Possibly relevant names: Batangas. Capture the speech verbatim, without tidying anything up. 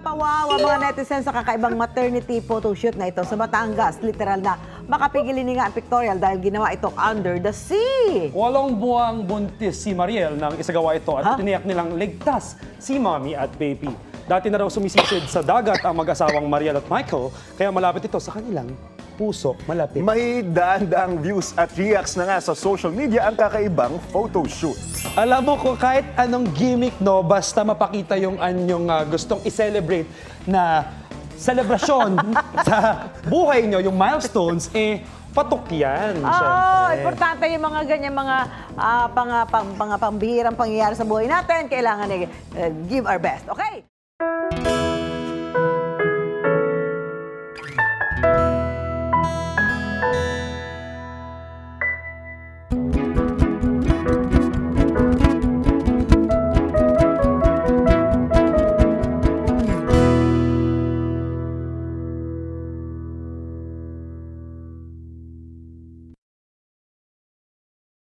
Nagpapawaw ang mga netizens sa kakaibang maternity photoshoot na ito sa Batangas. Literal na makapigilin nga ang pictorial dahil ginawa itong under the sea. Walong buwang buntis si Mariel nang isagawa ito at tiniyak nilang ligtas si mommy at baby. Dati na raw sumisisid sa dagat ang mag-asawang Mariel at Michael, kaya malapit ito sa kanilang puso. Malapit. May daang-daang views at reacts na nga sa social media ang kakaibang photoshoot. Alam mo ko, kahit anong gimmick, no, basta mapakita yung anyong uh, gustong i-celebrate na celebration sa buhay nyo, yung milestones, eh, patok yan. Oo, importante yung mga ganyan, mga uh, pang, pang, pang, pang, pangbihirang pangyayari sa buhay natin. Kailangan eh, uh, give our best. Okay?